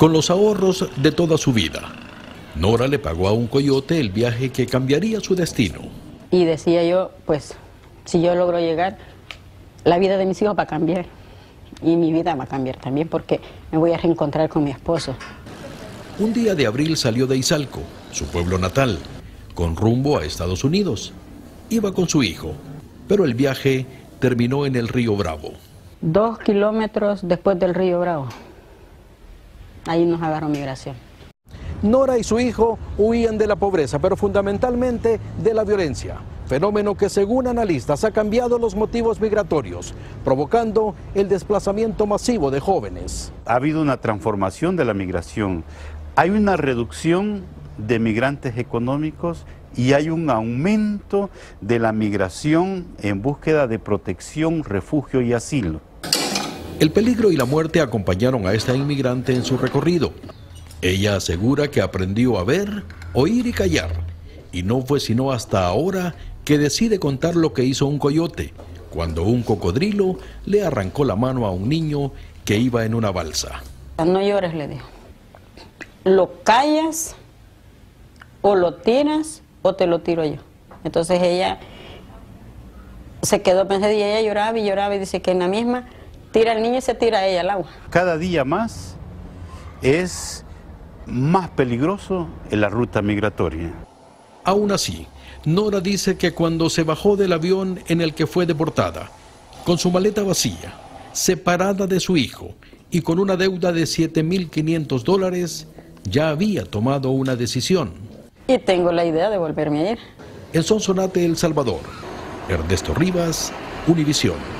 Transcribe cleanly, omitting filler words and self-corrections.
con los ahorros de toda su vida. Nora le pagó a un coyote el viaje que cambiaría su destino. Y decía yo, pues, si yo logro llegar, la vida de mis hijos va a cambiar. Y mi vida va a cambiar también porque me voy a reencontrar con mi esposo. Un día de abril salió de Izalco, su pueblo natal, con rumbo a Estados Unidos. Iba con su hijo, pero el viaje terminó en el Río Bravo. 2 kilómetros después del Río Bravo, ahí nos agarró migración. Nora y su hijo huían de la pobreza, pero fundamentalmente de la violencia, fenómeno que según analistas ha cambiado los motivos migratorios, provocando el desplazamiento masivo de jóvenes. Ha habido una transformación de la migración, hay una reducción de migrantes económicos y hay un aumento de la migración en búsqueda de protección, refugio y asilo. El peligro y la muerte acompañaron a esta inmigrante en su recorrido. Ella asegura que aprendió a ver, oír y callar, y no fue sino hasta ahora que decide contar lo que hizo un coyote, cuando un cocodrilo le arrancó la mano a un niño que iba en una balsa. No llores, le dijo. Lo callas o lo tiras o te lo tiro yo. Entonces ella se quedó pensando y ella lloraba y dice que en la misma tira al niño y se tira a ella al agua. Cada día más es más peligroso en la ruta migratoria. Aún así, Nora dice que cuando se bajó del avión en el que fue deportada, con su maleta vacía, separada de su hijo y con una deuda de $7.500, ya había tomado una decisión. Y tengo la idea de volverme a ir. En Sonsonate, El Salvador, Ernesto Rivas, Univision.